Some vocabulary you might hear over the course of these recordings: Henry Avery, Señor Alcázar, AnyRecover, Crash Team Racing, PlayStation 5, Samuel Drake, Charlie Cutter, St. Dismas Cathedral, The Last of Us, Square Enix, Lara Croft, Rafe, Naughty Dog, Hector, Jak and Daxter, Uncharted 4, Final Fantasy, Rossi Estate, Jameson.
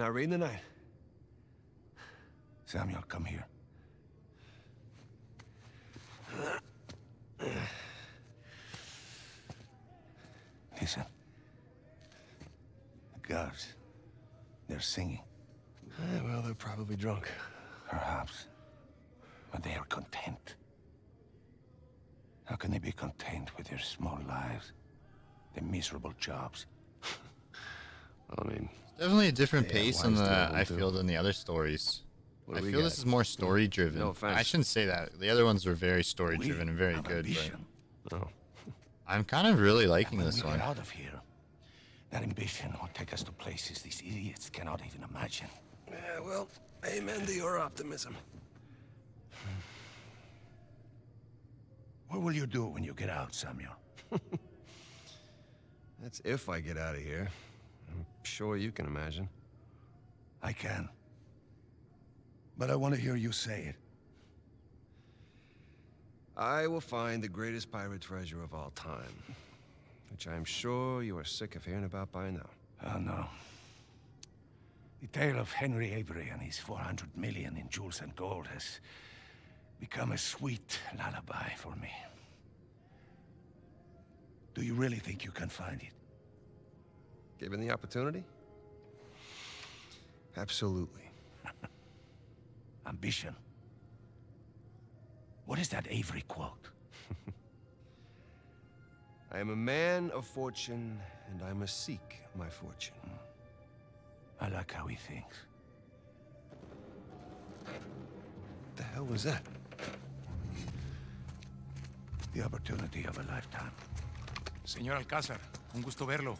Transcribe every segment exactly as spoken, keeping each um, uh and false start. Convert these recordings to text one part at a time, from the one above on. not reading tonight. Samuel, come here. Listen. The guards, they're singing. Eh, well, they're probably drunk. Perhaps. But they are content. How can they be content with their small lives? Their miserable jobs? I mean... It's definitely a different pace in the, I feel, than the other stories. I feel this is more story-driven. No offense. I shouldn't say that. The other ones were very story-driven and very good, but... Oh. I'm kind of really liking this one. When we get out of here, that ambition will take us to places these idiots cannot even imagine. Yeah, well, amen to your optimism. What will you do when you get out, Samuel? That's if I get out of here. I'm sure you can imagine. I can. But I want to hear you say it. I will find the greatest pirate treasure of all time. Which I'm sure you are sick of hearing about by now. Oh, no. The tale of Henry Avery and his four hundred million in jewels and gold has become a sweet lullaby for me. Do you really think you can find it? Given the opportunity? Absolutely. Ambition. What is that Avery quote? I am a man of fortune, and I must seek my fortune. I like how he thinks. What the hell was that? The opportunity of a lifetime. Señor Alcázar, un gusto verlo.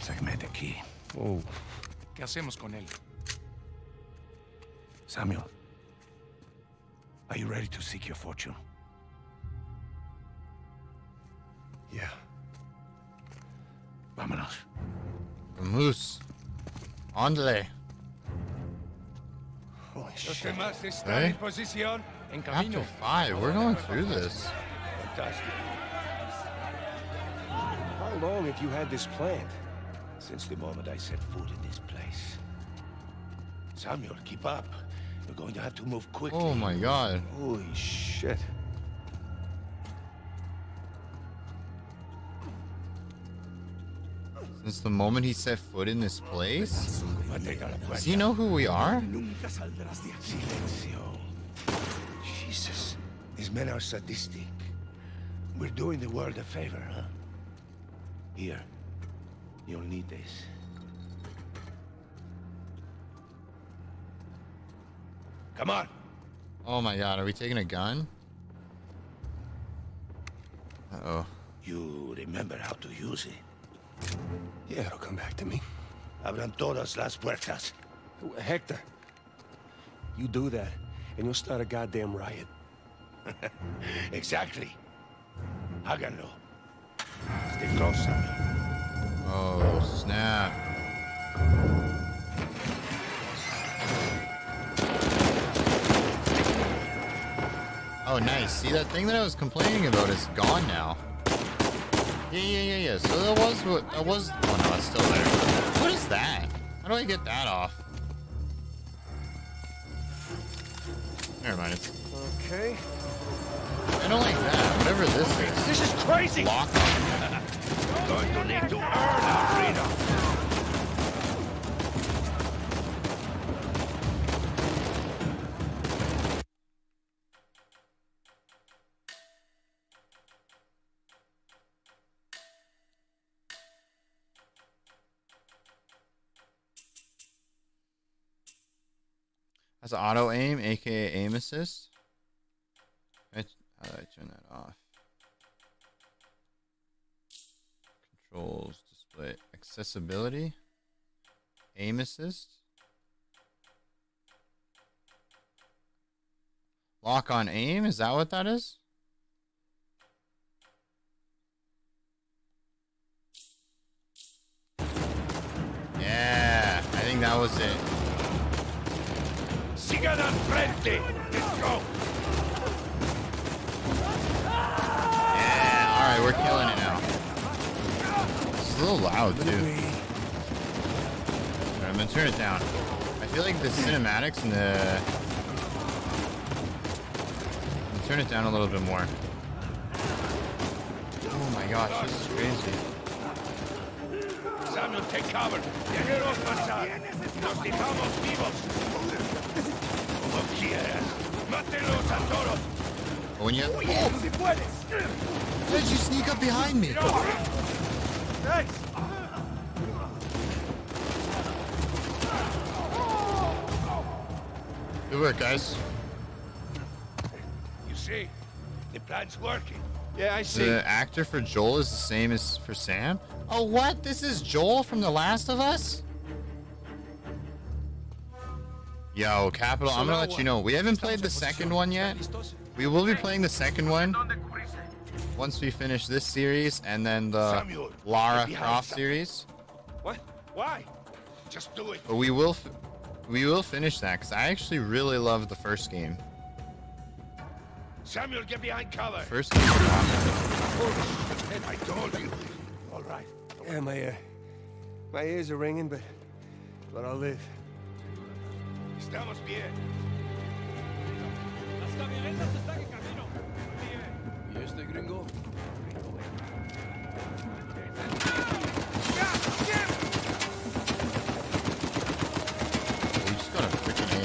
Segmente aquí. Oh. ¿Qué hacemos con él? Samuel, are you ready to seek your fortune? Yeah. Vámonos. Vamos. Andale. Holy shit. Hey? After five, we're going through this. Fantastic. How long have you had this planned? Since the moment I set foot in this place. Samuel, keep up. We're going to have to move quickly. Oh my god. Holy shit. Since the moment he set foot in this place? Does he know who we are? Silencio. Jesus. These men are sadistic. We're doing the world a favor, huh? Here. You'll need this. Come on! Oh my god, are we taking a gun? Uh-oh. You remember how to use it? Yeah, it'll come back to me. Abran todas las puertas. Hector, you do that, and you'll start a goddamn riot. Exactly. Háganlo. Stay close, Samuel. Oh, snap. Oh, nice. See, that thing that I was complaining about is gone now. Yeah, yeah, yeah, yeah. So that was what... That was... Oh, no, it's still there. What is that? How do I get that off? Never mind. It's... Okay. I don't like that. Whatever this is. This is crazy! Lock on. Going to need to earn our freedom. Has auto aim, aka aim assist. How do I turn that off? Controls, display, accessibility, aim assist, lock on aim. Is that what that is? Yeah, I think that was it. Sigan al frente. Let's go. Yeah, all right, we're killing it now. It's a little loud, dude. All right, I'm gonna turn it down. I feel like the cinematics and the... I'm gonna turn it down a little bit more. Oh my gosh, this is crazy. Samuel, take cover. Guerreros pasar. Nos quitamos vivos. Como quieras. Mátelos a todos. When you have... Oh, si puedes. Why did you sneak up behind me? Thanks. Good work, guys. You see, the plan's working. Yeah, I see. The actor for Joel is the same as for Sam? Oh, what? This is Joel from The Last of Us? Yo, Capital, I'm gonna let you know. We haven't played the second one yet. We will be playing the second one once we finish this series and then the Lara Croft series. What? Why? Just do it. But we will... We will finish that because I actually really love the first game. Samuel, get behind cover. First game. I told you. All right. Yeah, my uh, my ears are ringing, but but I'll live. Estamos bien. Las camionetas están en camino. ¿Y este gringo?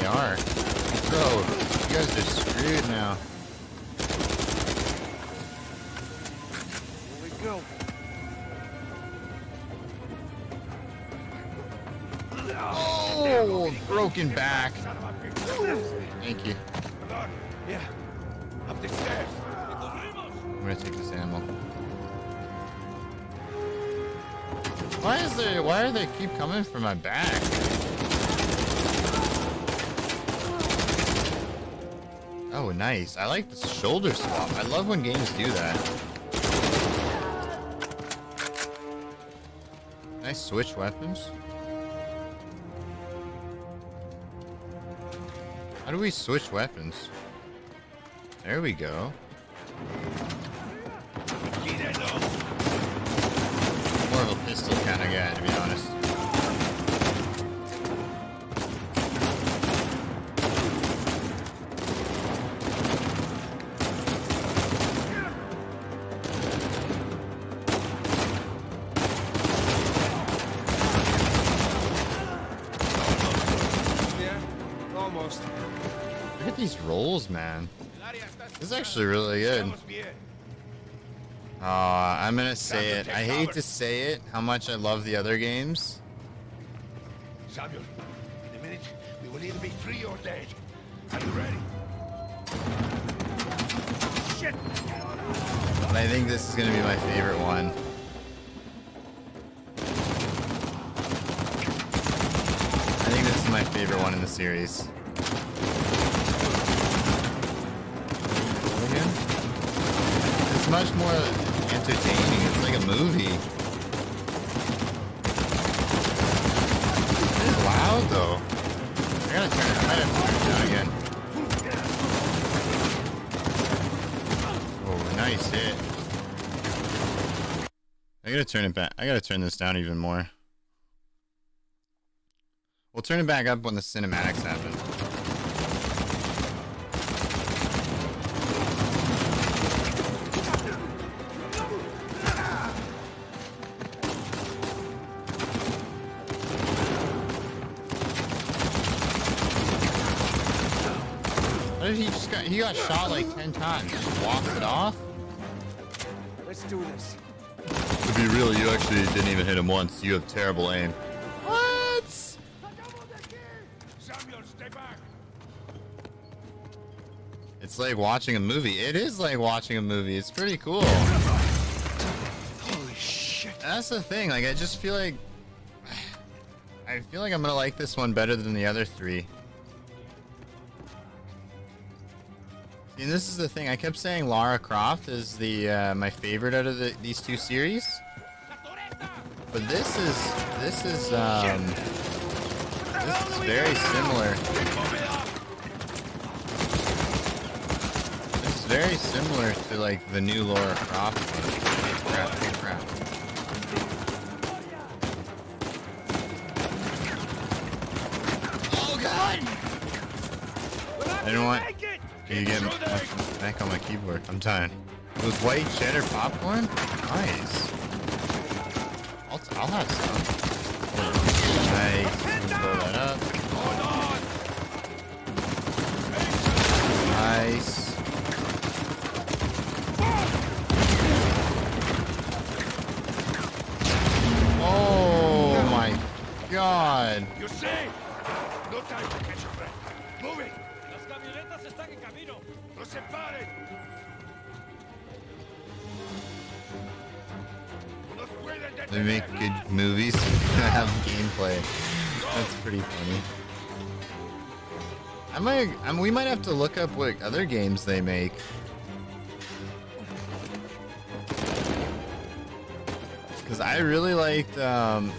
Are. Bro, you guys are screwed now. Here we go. Oh, broken back. Thank you. Yeah. Up the stairs. I'm gonna take this animal. Why is there? Why do they keep coming for my back? Oh, nice. I like the shoulder swap. I love when games do that. Can I switch weapons? How do we switch weapons? There we go. More of a pistol kind of guy, to be honest. Man, this is actually really good. Uh, I'm gonna say it. I hate to say it, how much I love the other games. Samuel, in a minute, we will either be free or dead. Are you ready? Shit! But I think this is gonna be my favorite one. I think this is my favorite one in the series. Much more entertaining. It's like a movie. It's loud though. I gotta turn it. I gotta turn it down again. Oh, nice hit. I gotta turn it back. I gotta turn this down even more. We'll turn it back up when the cinematics happen. He just got he got shot like ten times. Just walked it off. Let's do this. To be real, you actually didn't even hit him once. You have terrible aim. What? Samuel, stay back. It's like watching a movie. It is like watching a movie. It's pretty cool. Holy shit. That's the thing. Like I just feel like I feel like I'm gonna like this one better than the other three. And this is the thing, I kept saying Lara Croft is the uh, my favorite out of the, these two series, but this is this is um, this is very similar. It's very similar to like the new Lara Croft. Crap, crap. Run! You know what? You get back on my keyboard. I'm tired. With white cheddar popcorn? Nice. I'll, I'll have some. Nice. Blow that up. Nice. Oh my god. You see? No time to catch your breath. Moving. Las camionetas están en camino. No se paren. They make good movies and have gameplay. That's pretty funny. I might, I mean, we might have to look up what other games they make. Because I really liked, um,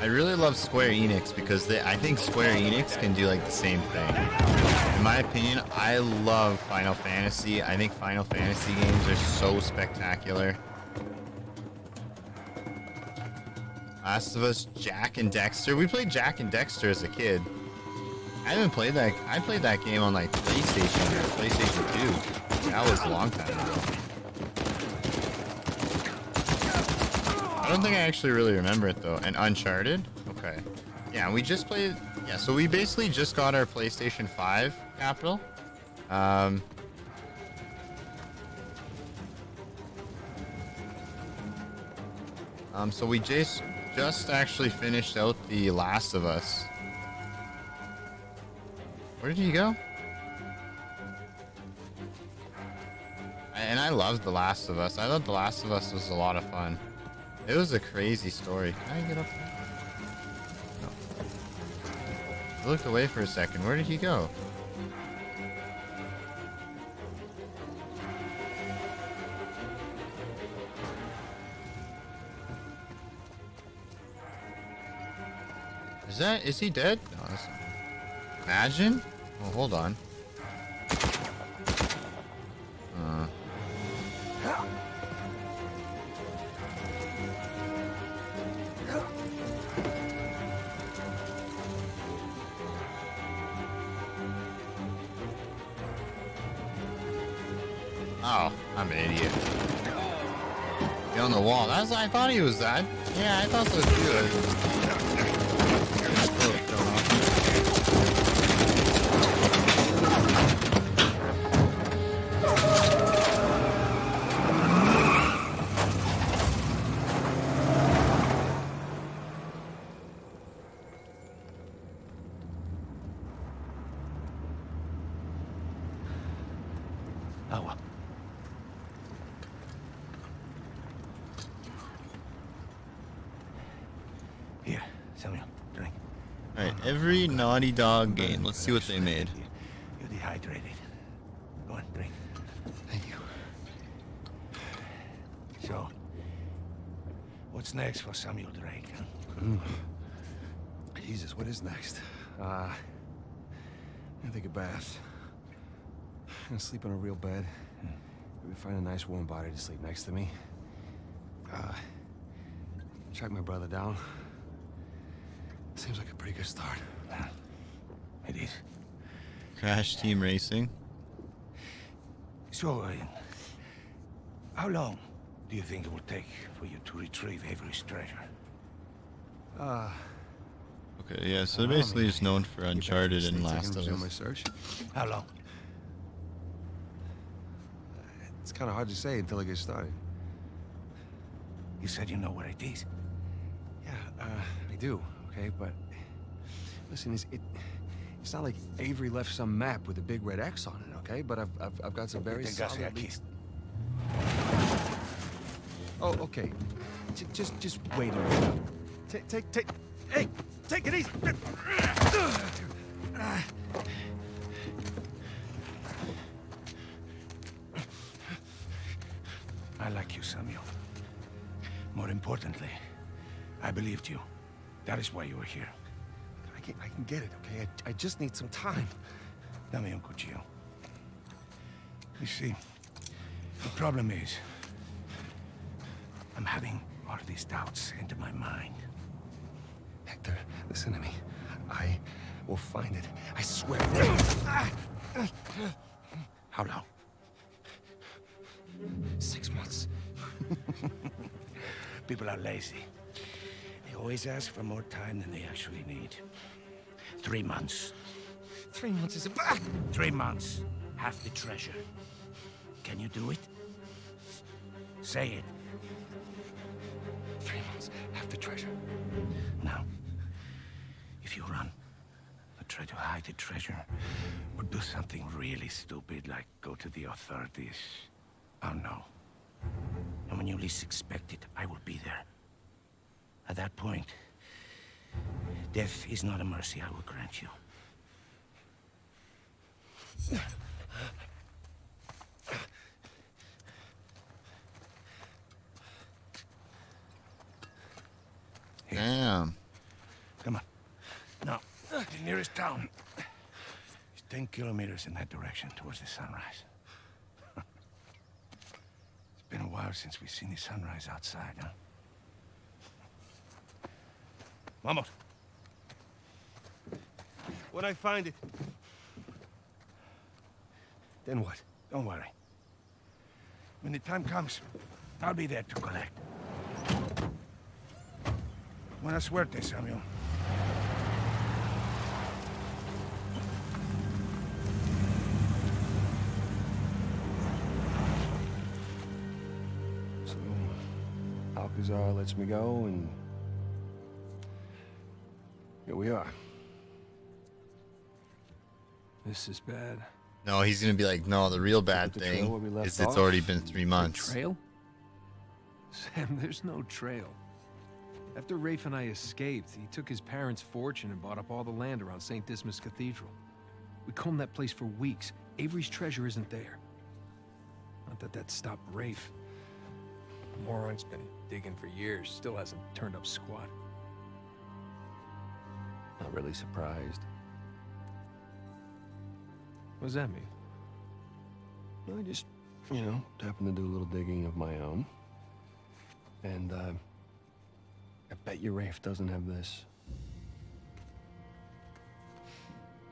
I really love Square Enix because they, I think Square Enix can do like the same thing. In my opinion, I love Final Fantasy. I think Final Fantasy games are so spectacular. Last of Us, Jak and Daxter. We played Jak and Daxter as a kid. I haven't played that. I played that game on like PlayStation or PlayStation two. That was a long time ago. I don't think I actually really remember it though. And Uncharted? Okay. Yeah, we just played. Yeah, so we basically just got our PlayStation five capital. Um. Um. So we just. Just actually finished out The Last of Us. Where did he go? And I loved The Last of Us. I thought The Last of Us was a lot of fun. It was a crazy story. Can I get up there? No. I looked away for a second. Where did he go? Is that, is he dead? No, that's not. Imagine? Oh, hold on. Uh. Oh, I'm an idiot. Get on the wall. That's, I thought he was dead. Yeah, I thought so too. Every Naughty Dog game. Let's see what they made. You're dehydrated. Go on, drink. Thank you. So, what's next for Samuel Drake? Huh? Mm. Jesus, what is next? Uh, I'm gonna take a bath. I'm gonna sleep in a real bed. Mm. Maybe find a nice warm body to sleep next to me. Uh, track my brother down. Seems like a pretty good start. Yeah, it is. Crash Team Racing. So, uh, how long do you think it will take for you to retrieve Avery's treasure? Uh, okay, yeah, so basically he's known for Uncharted and Last of Us. My search. How long? Uh, it's kind of hard to say until I get started. You said you know where it is. Yeah, uh, I do. Okay, but listen, it's, it, it's not like Avery left some map with a big red X on it, okay? But I've, I've, I've got some very solid leads. Oh, okay. J just, just wait a minute. Take, take, take, hey, take it easy. I like you, Samuel. More importantly, I believed you. That is why you are here. I can, I can get it, okay? I, I just need some time. Dame un cuchillo. You see, the problem is, I'm having all these doubts into my mind. Hector, listen to me. We'll find it. I swear. How long? Six months. People are lazy. They always ask for more time than they actually need. Three months. Three months is a... Three months. Half the treasure. Can you do it? Say it. Three months. Half the treasure. Now, if you run, or try to hide the treasure, or do something really stupid, like go to the authorities, I'll know. And when you least expect it, I will be there. At that point, death is not a mercy I will grant you. Here. Damn. Come on. Now, the nearest town is ten kilometers in that direction towards the sunrise. It's been a while since we've seen the sunrise outside, huh? Vamos. When I find it. Then what? Don't worry. When the time comes, I'll be there to collect. Buena suerte, Samuel. So, Alcázar lets me go, and here we are. This is bad. No, he's gonna be like, no, the real bad thing is it's already been three months. Trail? Sam, there's no trail. After Rafe and I escaped, he took his parents' fortune and bought up all the land around Saint Dismas Cathedral. We combed that place for weeks. Avery's treasure isn't there. Not that that stopped Rafe. The moron's been digging for years, still hasn't turned up squat. Not really surprised. What does that mean? Well, I just, you know, happened to do a little digging of my own. And, uh... I bet you Rafe doesn't have this.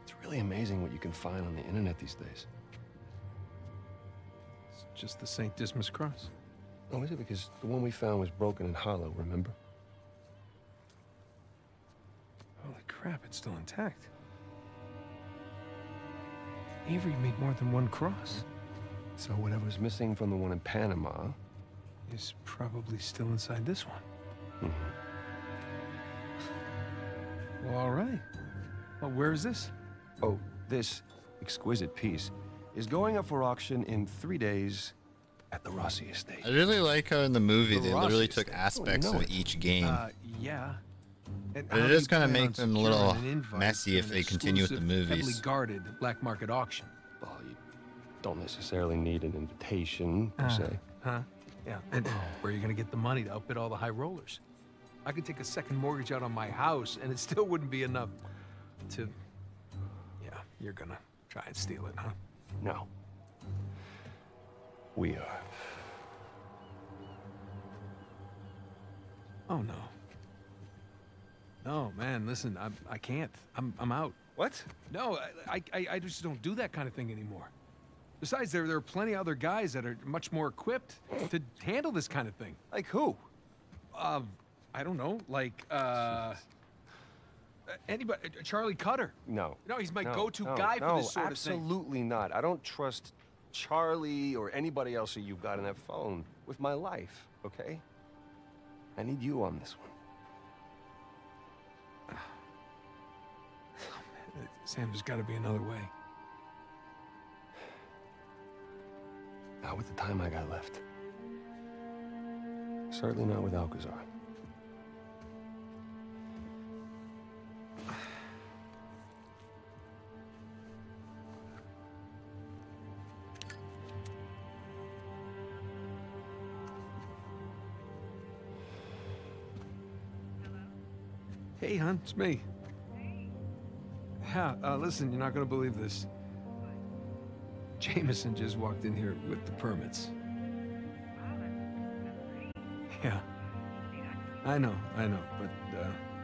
It's really amazing what you can find on the internet these days. It's just the Saint Dismas cross. Oh, is it? Because the one we found was broken and hollow, remember? Holy crap, it's still intact. Avery made more than one cross. So whatever's missing from the one in Panama is probably still inside this one. Mm-hmm. Well, all right. Well, where is this? Oh, this exquisite piece is going up for auction in three days at the Rossi Estate. I really like how in the movie they literally took aspects of each game. Uh, yeah. But it is going to make them a little messy if they continue with the movies. Heavily guarded black market auction. Well, you don't necessarily need an invitation per se. Huh? Yeah. And where are you going to get the money to outbid all the high rollers? I could take a second mortgage out on my house, and it still wouldn't be enough to... Yeah, you're gonna try and steal it, huh? No. We are. Oh, no. No, man, listen, I, I can't. I'm, I'm out. What? No, I, I, I just don't do that kind of thing anymore. Besides, there, there are plenty of other guys that are much more equipped to handle this kind of thing. Like who? Um... I don't know, like, uh, anybody, Charlie Cutter. No. No, he's my no, go-to no, guy no, for this sort of thing. No, absolutely not. I don't trust Charlie or anybody else that you've got on that phone with my life, okay? I need you on this one. Oh, man. Sam, there's got to be another way. Not with the time I got left. Certainly not with Alcázar. Hey, hon, it's me. Yeah, uh, listen, you're not gonna believe this. Jameson just walked in here with the permits. Yeah. I know, I know, but, uh...